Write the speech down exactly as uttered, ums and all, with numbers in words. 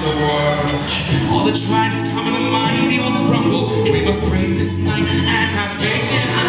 The world. All the tribes come in the mighty will crumble. We must brave this night and have faith in